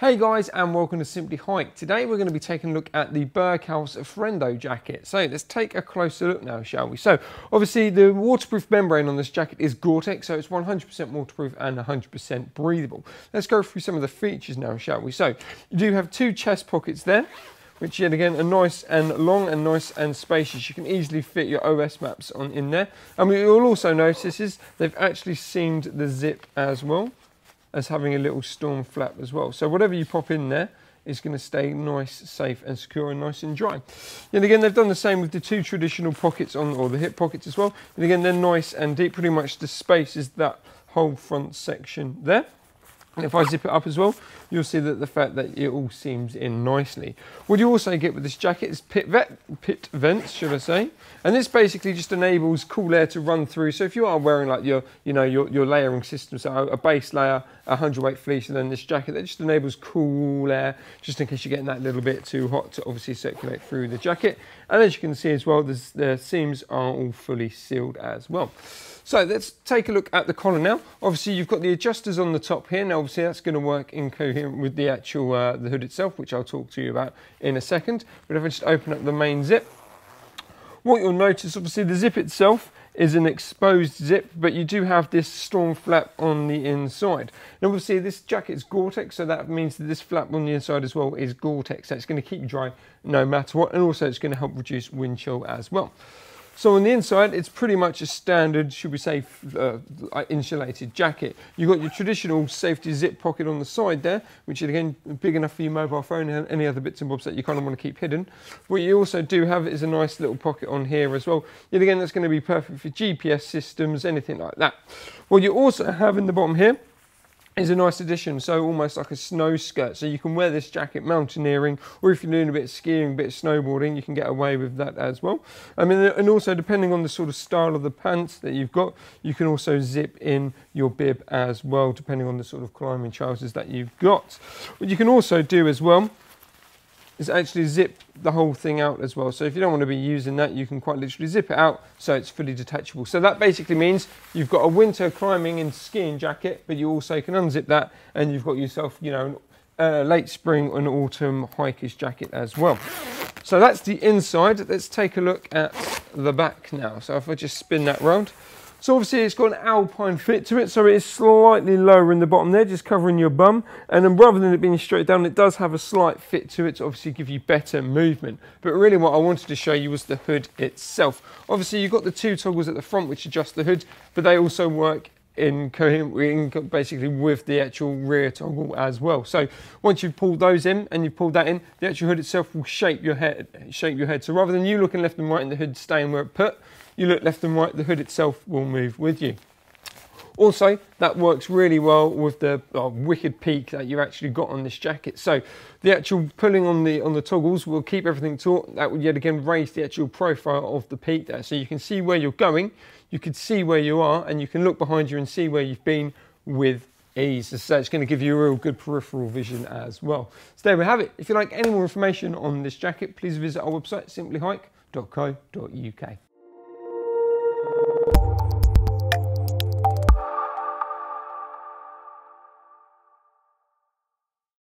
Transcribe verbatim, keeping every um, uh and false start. Hey guys, and welcome to Simply Hike. Today we're going to be taking a look at the Berghaus Frendo jacket. So let's take a closer look now, shall we? So obviously the waterproof membrane on this jacket is Gore-Tex, so it's one hundred percent waterproof and one hundred percent breathable. Let's go through some of the features now, shall we? So you do have two chest pockets there, which yet again are nice and long and nice and spacious. You can easily fit your O S maps on in there. And what you'll also notice is they've actually seamed the zip as well, as having a little storm flap as well. So whatever you pop in there is going to stay nice, safe and secure and nice and dry. And again, they've done the same with the two traditional pockets on, or the hip pockets as well. And again, they're nice and deep. Pretty much the space is that whole front section there. And if I zip it up as well, you'll see that the fact that it all seams in nicely. What you also get with this jacket is pit, vet, pit vents, should I say. And this basically just enables cool air to run through. So if you are wearing like your, you know, your, your layering system, so a base layer, a hundredweight fleece, and then this jacket, that just enables cool air, just in case you're getting that little bit too hot to obviously circulate through the jacket. And as you can see as well, the seams are all fully sealed as well. So let's take a look at the collar now. Obviously you've got the adjusters on the top here. Now obviously that's going to work in coherent with the actual uh, the hood itself, which I'll talk to you about in a second. But if I just open up the main zip, what you'll notice, obviously the zip itself is an exposed zip, but you do have this storm flap on the inside. Now obviously this jacket's Gore-Tex, so that means that this flap on the inside as well is Gore-Tex. So it's going to keep you dry no matter what, and also it's going to help reduce wind chill as well. So on the inside, it's pretty much a standard, should we say, uh, insulated jacket. You've got your traditional safety zip pocket on the side there, which is again big enough for your mobile phone and any other bits and bobs that you kind of want to keep hidden. What you also do have is a nice little pocket on here as well. Yet again, that's going to be perfect for G P S systems, anything like that. What you also have in the bottom here is a nice addition, so almost like a snow skirt. So you can wear this jacket mountaineering, or if you're doing a bit of skiing, a bit of snowboarding, you can get away with that as well. I mean, and also depending on the sort of style of the pants that you've got, you can also zip in your bib as well, depending on the sort of climbing trousers that you've got. What you can also do as well is actually zip the whole thing out as well. So if you don't want to be using that, you can quite literally zip it out so it's fully detachable. So that basically means you've got a winter climbing and skiing jacket, but you also can unzip that and you've got yourself, you know, a late spring and autumn hiker's jacket as well. So that's the inside. Let's take a look at the back now. So if I just spin that round. So obviously it's got an alpine fit to it, so it is slightly lower in the bottom there, just covering your bum. And then rather than it being straight down, it does have a slight fit to it to obviously give you better movement. But really what I wanted to show you was the hood itself. Obviously you've got the two toggles at the front which adjust the hood, but they also work in coherent basically with the actual rear toggle as well. So once you've pulled those in and you've pulled that in, the actual hood itself will shape your head. Shape your head. So rather than you looking left and right and the hood staying where it put, you look left and right, the hood itself will move with you. Also, that works really well with the uh, wicked peak that you've actually got on this jacket. So the actual pulling on the on the toggles will keep everything taut. That will yet again raise the actual profile of the peak there. So you can see where you're going, you can see where you are, and you can look behind you and see where you've been with ease. So it's going to give you a real good peripheral vision as well. So there we have it. If you'd like any more information on this jacket, please visit our website, simply hike dot co dot U K.